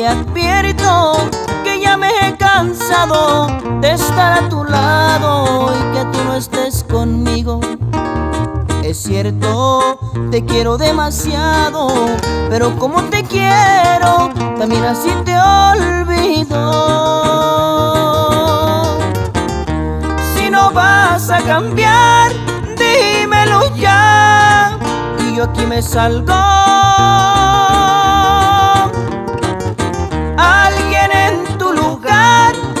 te advierto que ya me he cansado de estar a tu lado y que tú no estés conmigo. Es cierto, te quiero demasiado, pero como te quiero, también así te olvido. Si no vas a cambiar, dímelo ya, y yo aquí me salgo.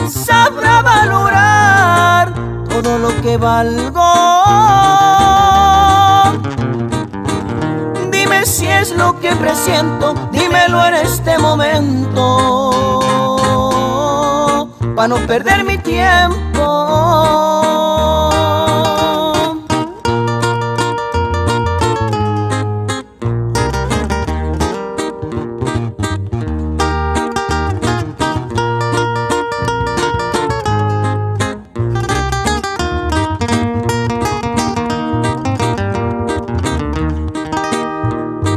Sabrá valorar todo lo que valgo. Dime si es lo que presiento, dímelo en este momento, para no perder mi tiempo.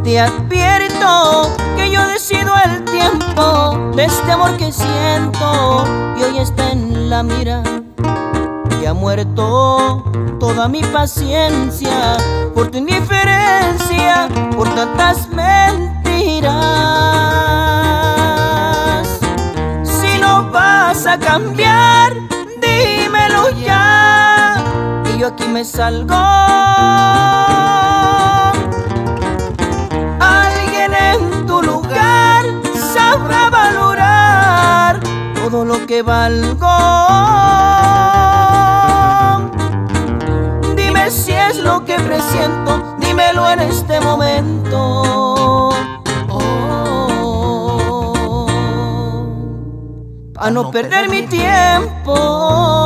Te advierto que yo decido el tiempo de este amor que siento y hoy está en la mira. Y ha muerto toda mi paciencia por tu indiferencia, por tantas mentiras. Si no vas a cambiar, dímelo ya, y yo aquí me salgo. Todo lo que valgo. Dime si es lo que presiento, dímelo en este momento, para no perder mi tiempo.